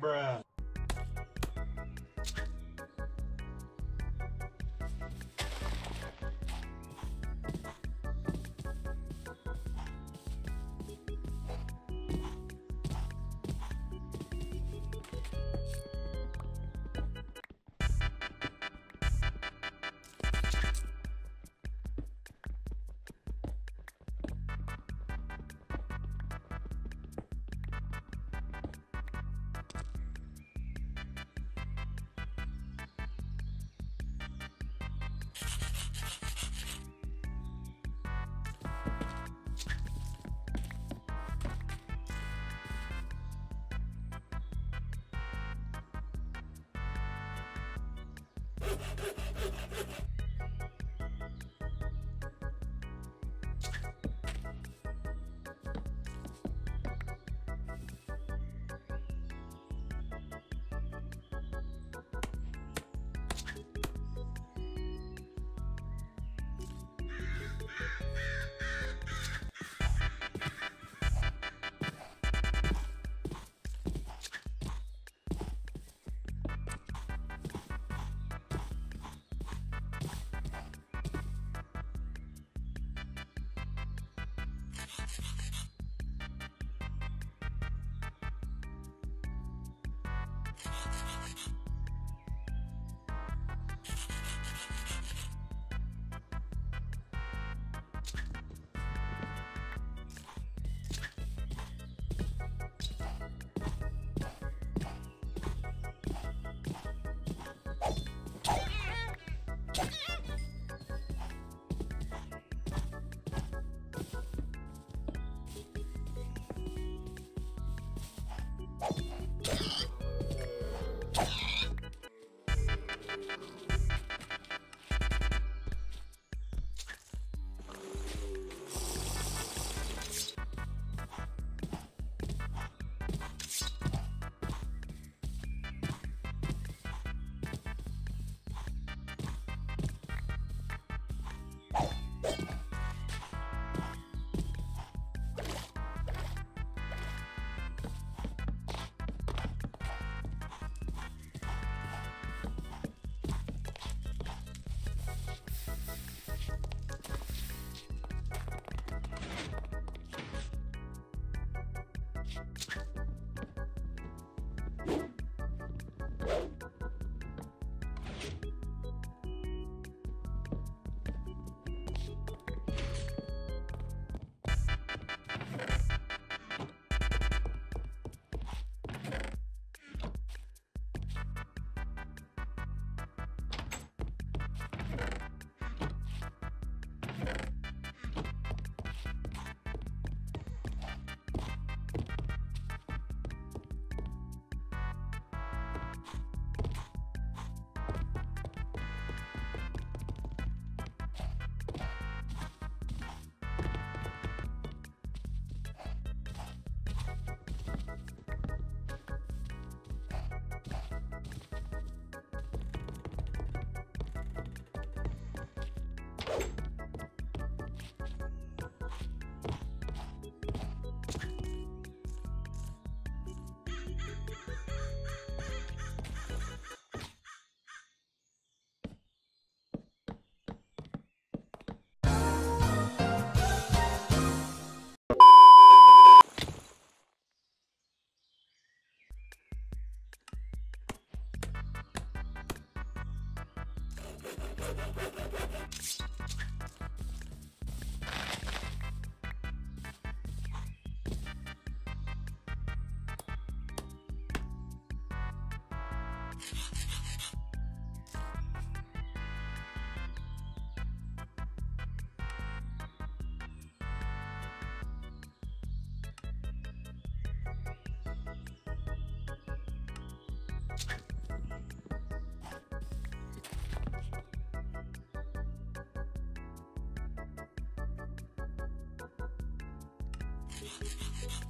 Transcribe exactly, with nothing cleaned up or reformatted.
Bruh. We'll be right back.